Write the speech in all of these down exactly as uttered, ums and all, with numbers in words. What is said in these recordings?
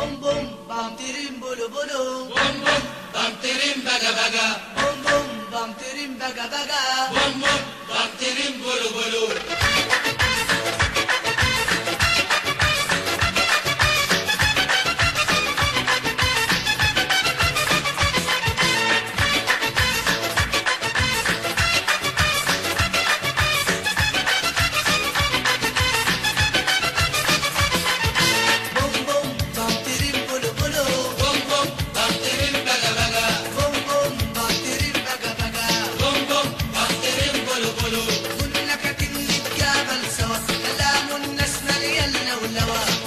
Bom bom bam tirim bolo bolo. Bom bom bam tirim baga baga. Bom bom bam tirim baga baga. Bom bom bam tirim bolo bolo. Bom bom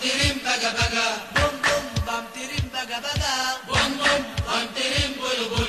tirim baga baga. Bom bom bam tirim bolo bolo.